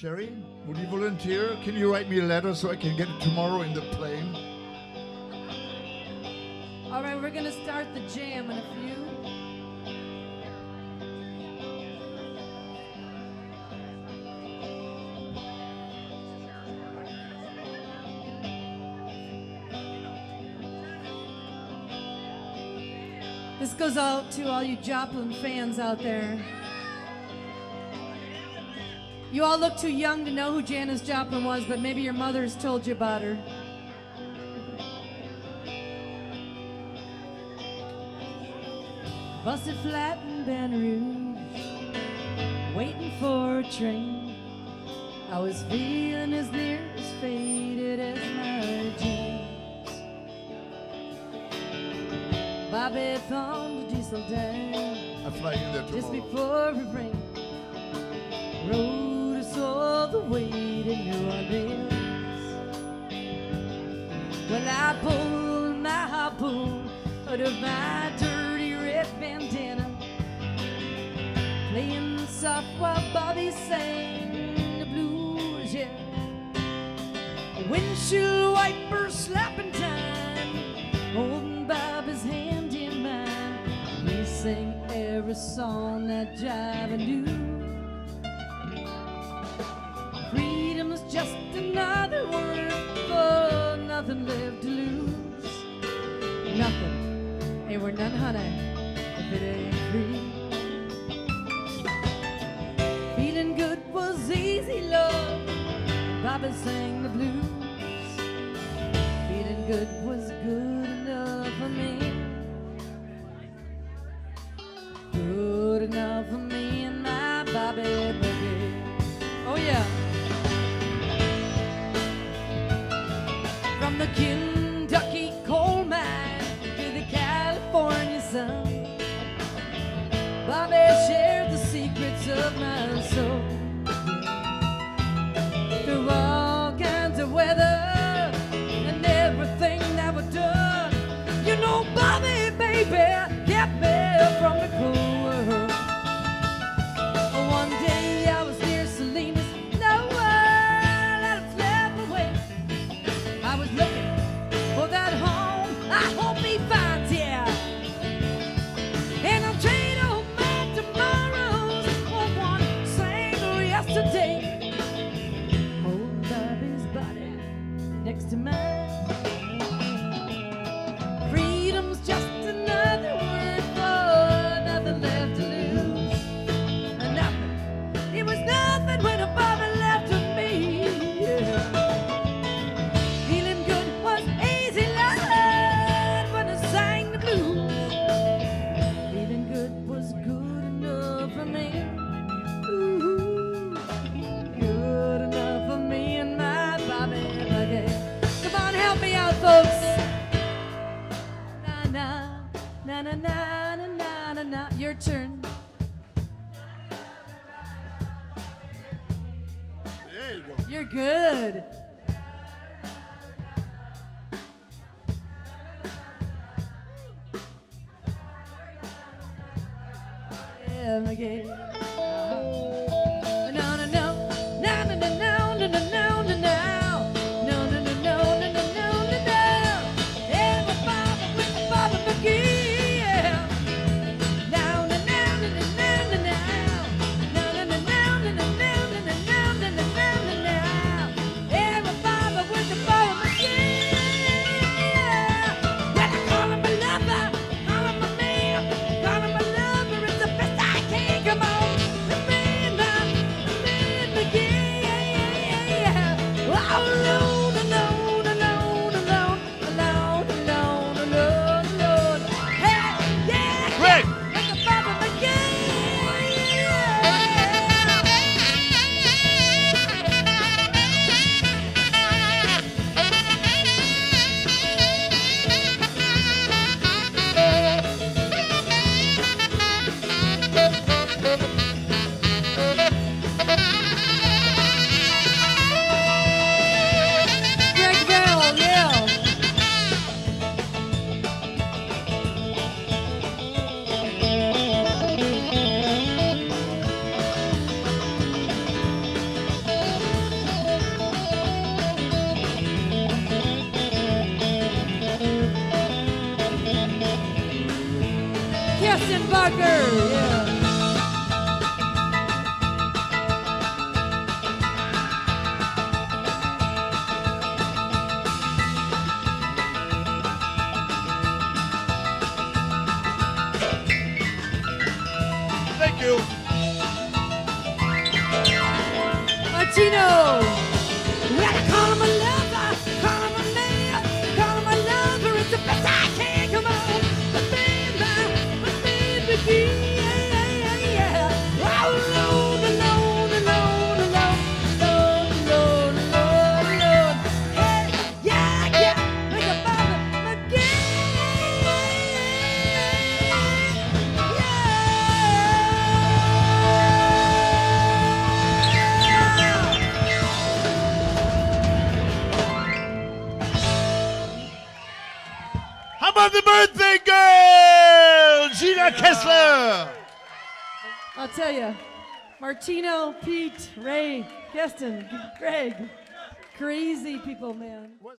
Sherry, would you volunteer? Can you write me a letter so I can get it tomorrow in the plane? All right, we're going to start the jam in a few. This goes out to all you Joplin fans out there. You all look too young to know who Janice Joplin was, but maybe your mother's told you about her. Busted flat in Benarouge, waiting for a train. I was feeling as near as faded as my jeans. Bobby thumbed the diesel down. I fly in there tomorrow. Just before it rained, rode us all the way to New Orleans. Well, I pulled my harpoon out of my dirty red bandana, playing soft while Bobby sang the blues, yeah. Windshield wiper slapping time, holding Bobby's hand in mine. We sang every song that jive I knew. Freedom is just another word for nothing left to lose. Nothing. Ain't worth none, honey, if it ain't free. Feeling good was easy, love. Bobby sang the blues. Feeling good was good enough for me. Good enough for me and my Bobby, baby. Oh, yeah. From the Kentucky coal mine, California sun, Bobby shared the secrets of my soul. Through all kinds of weather and everything that was done, you know Bobby, baby, kept me from the cold world. One day I was near Salinas, nowhere that it slipped away. I was looking for that home I hope he finds, yeah. To mine. Freedom's just another word for nothing left to lose. Nothing. It was nothing when a Bobby left of me. Yeah. Feeling good was easy, love, when I sang the blues. Feeling good was good enough for me. Ooh, good enough for me and my Bobby again. Help me out, folks. Na na na na na na na na na. Your turn. There you go. You're good. Yeah, my game. Come on. Barker! Yeah. Thank you. Martino! We gotta call him a lover, call him a man, call him a lover, it's the best I can, come on. My baby, yeah, yeah. All alone, alone, alone, alone, alone, alone, alone, alone. Hey, yeah, yeah, make a bother again, How about the birthday girl, Gina Kessler? I'll tell you, Martino, Pete, Ray, Keston, Greg, crazy people, man.